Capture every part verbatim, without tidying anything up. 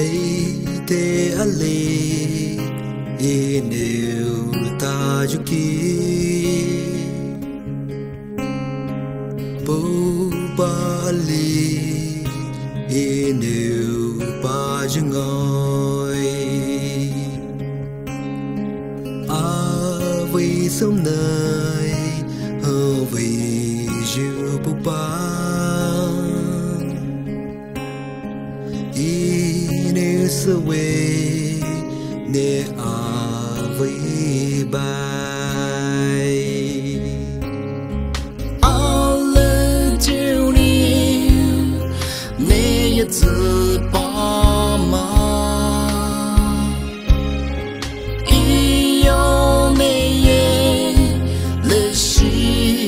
Eite ali eneu tajuki Pubali eneu pajungoi Avi somnai Avi jupupai Away, there are we by all the journey, may it's a bomb. Eyo may the she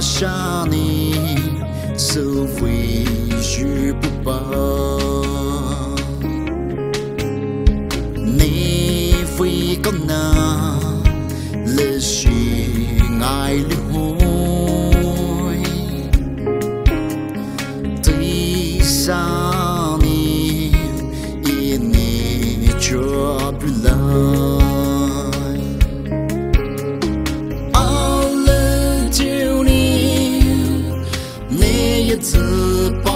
Shani, so we should if we gonna let sing I live three sunny in nature. It's